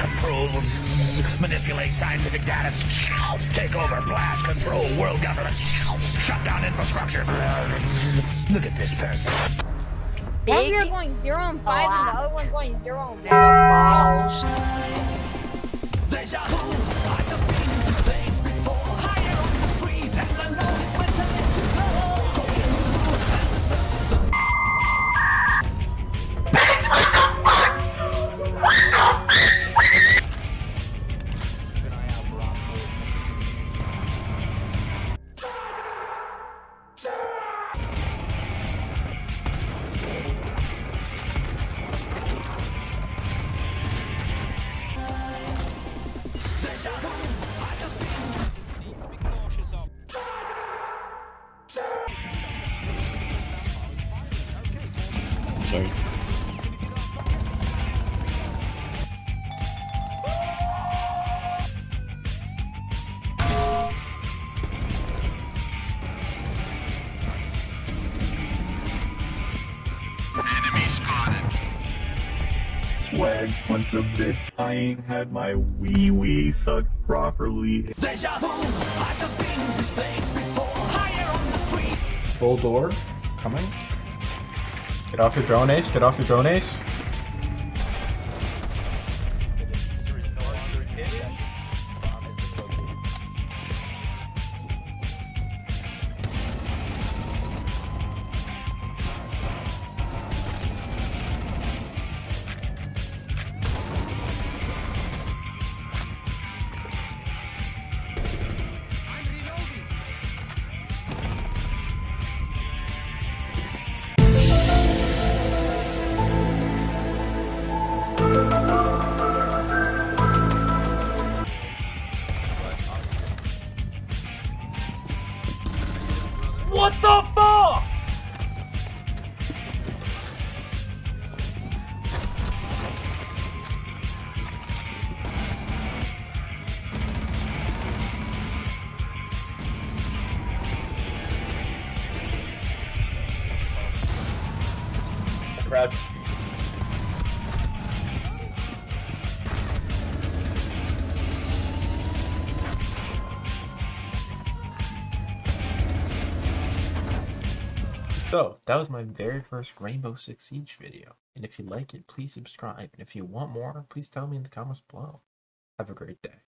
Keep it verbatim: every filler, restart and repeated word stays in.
control, manipulate scientific data, take over blast control, world government, shut down infrastructure. Look at this person. Big. One we are going zero and five, oh, and the other one's going zero and one. Sorry. Enemy spotted. Swag, bunch of bitch. I ain't had my wee wee sucked properly. Deja vu. I just been in this place before. Higher on the street. Full door coming. Get off your drone, Ace. Get off your drone, Ace. What the fuck? Crouch. So, that was my very first Rainbow Six Siege video, and if you like it, please subscribe, and if you want more, please tell me in the comments below. Have a great day.